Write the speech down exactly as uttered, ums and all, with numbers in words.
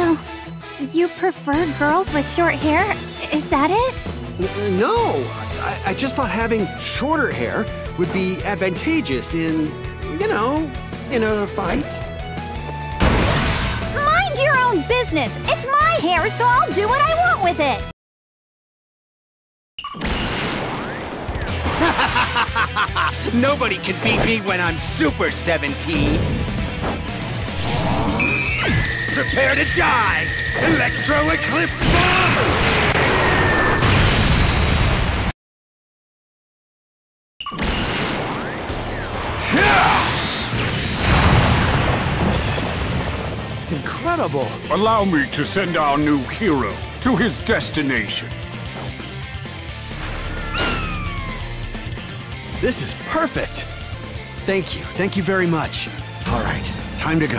So, you prefer girls with short hair? Is that it? No! I, I just thought having shorter hair would be advantageous in, you know, in a fight. Mind your own business! It's my hair, so I'll do what I want with it! Nobody can beat me when I'm Super seventeen! Prepare to die! Electro Eclipse Bomb! Incredible! Allow me to send our new hero to his destination. This is perfect! Thank you, thank you very much. All right, time to go.